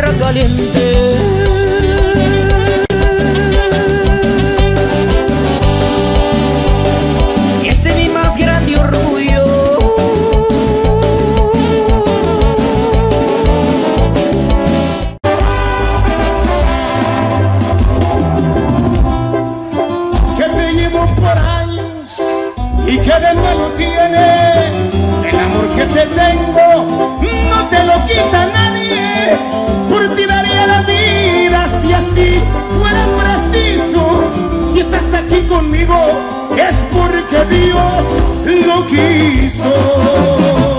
tierra caliente. Y ese es mi más grande orgullo, que te llevo por años y que de nuevo tiene el amor que te tengo. No te lo quita nadie, por ti daría la vida si así fuera preciso. Si estás aquí conmigo es porque Dios lo quiso.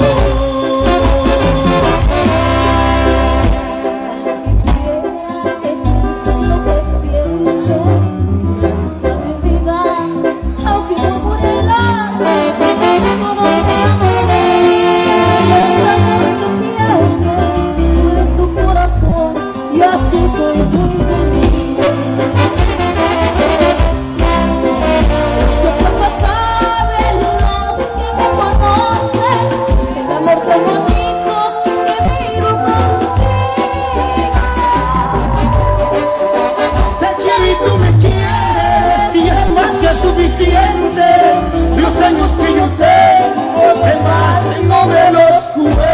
Los años que yo tengo, de más no me los cuentes.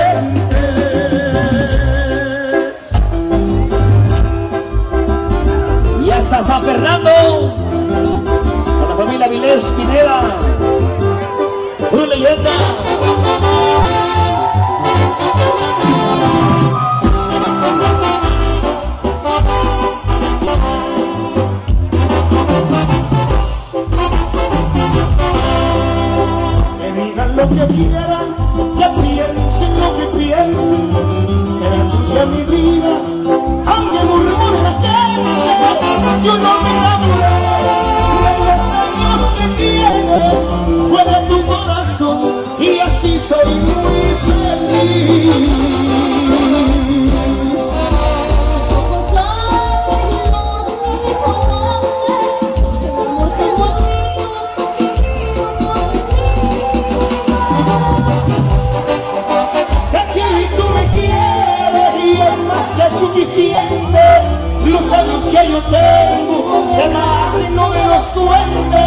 Y hasta San Fernando, con la familia Vilés Pineda, una leyenda. Lo que quieran, que piensen lo que piensen, será tuya mi vida, aunque murmure la gente. Yo no me enamoré de los años que tienes, fue de tu corazón y así soy muy feliz. Los años que yo tengo, demás no me los cuentes.